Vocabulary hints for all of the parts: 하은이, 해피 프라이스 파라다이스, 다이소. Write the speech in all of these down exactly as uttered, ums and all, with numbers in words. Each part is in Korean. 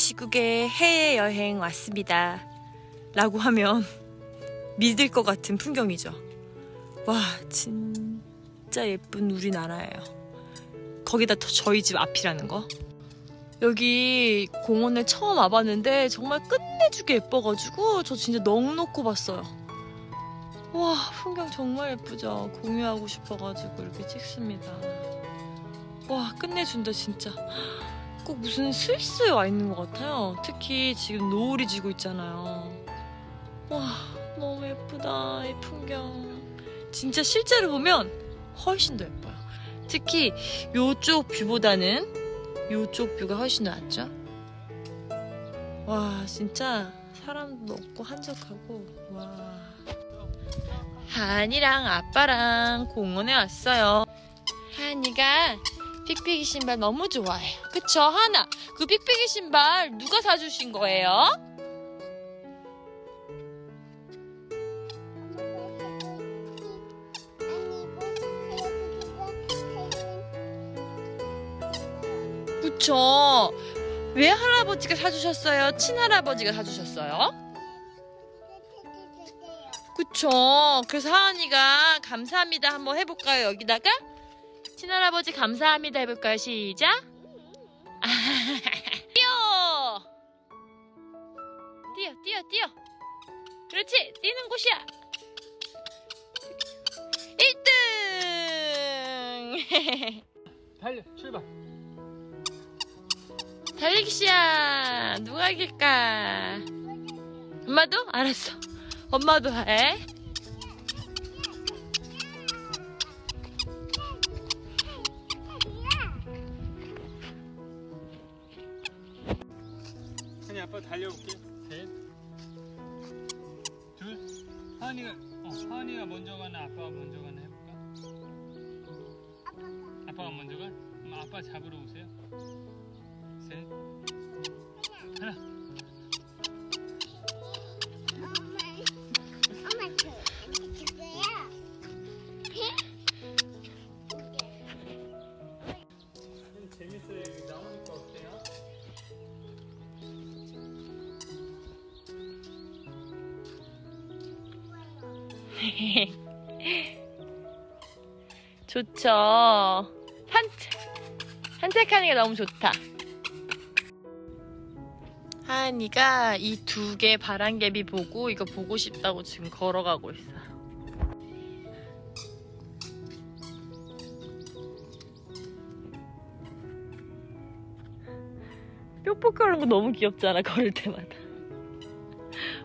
시국에 해외여행 왔습니다 라고 하면 믿을 것 같은 풍경이죠. 와, 진짜 예쁜 우리나라예요. 거기다 저희 집 앞이라는 거. 여기 공원에 처음 와봤는데 정말 끝내주게 예뻐가지고 저 진짜 넋 놓고 봤어요. 와, 풍경 정말 예쁘죠. 공유하고 싶어가지고 이렇게 찍습니다. 와, 끝내준다 진짜. 꼭 무슨 스위스에 와 있는 것 같아요. 특히 지금 노을이 지고 있잖아요. 와, 너무 예쁘다 이 풍경. 진짜 실제로 보면 훨씬 더 예뻐요. 특히 요쪽 뷰보다는 요쪽 뷰가 훨씬 낫죠? 와, 진짜 사람도 없고 한적하고. 와, 하은이랑 아빠랑 공원에 왔어요. 하은이가 삑삑이 신발 너무 좋아해요. 그쵸, 하나? 그 삑삑이 신발 누가 사주신 거예요? 그쵸? 왜 할아버지가 사주셨어요? 친할아버지가 사주셨어요? 그쵸? 그래서 하은이가 감사합니다 한번 해볼까요? 여기다가 친할아버지 감사합니다 해볼까요? 시작! 뛰어! 뛰어 뛰어 뛰어! 그렇지! 뛰는 곳이야! 일 등! 달려! 출발! 달리기 시야! 누가 이길까? 엄마도? 알았어. 엄마도 해. 하은이 아빠 달려볼게. 셋, 둘. 하은이가, 어, 하은이가 먼저 가나 아빠가 먼저 가나 해볼까? 아빠가. 아빠가 먼저 가? 그럼 아빠 잡으러 오세요. 셋. 하나. 엄마, 엄마 주세요. 재밌어요. 여기 나오니까 어때요? 좋죠. 산책, 산책하는 게 너무 좋다. 하은이가 이 두 개 바람개비 보고 이거 보고 싶다고 지금 걸어가고 있어요. 뾱뾱거리는 거 너무 귀엽지 않아? 걸을 때마다.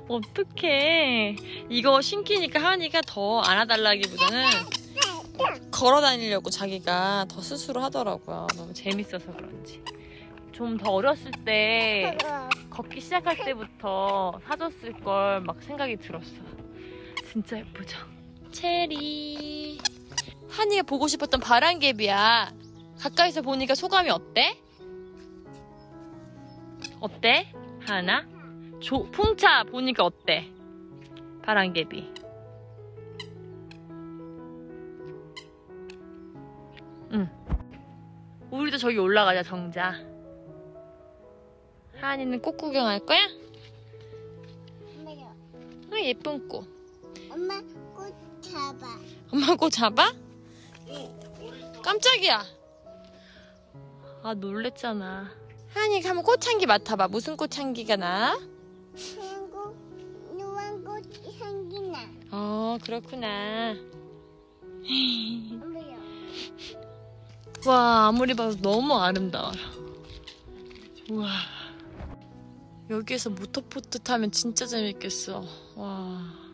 어떡해. 이거 신기니까 하은이가 더 안아달라기보다는 걸어다니려고 자기가 더 스스로 하더라고요. 너무 재밌어서 그런지. 좀 더 어렸을 때 걷기 시작할 때부터 사줬을 걸 막 생각이 들었어. 진짜 예쁘죠? 체리. 하은이가 보고 싶었던 바람개비야. 가까이서 보니까 소감이 어때? 어때? 하나? 조, 풍차 보니까 어때? 바람개비. 응. 우리도 저기 올라가자, 정자. 하은이는 꽃 구경할 거야? 엄마요. 어, 예쁜 꽃. 엄마 꽃 잡아. 엄마 꽃 잡아? 응. 깜짝이야. 아, 놀랬잖아. 하은이가 한번 꽃향기 맡아봐. 무슨 꽃향기가 나? 한국 노란 꽃향기 나. 어, 그렇구나. 엄마요. 와, 아무리 봐도 너무 아름다워요. 우와. 여기에서 모터포트 타면 진짜 재밌겠어. 와.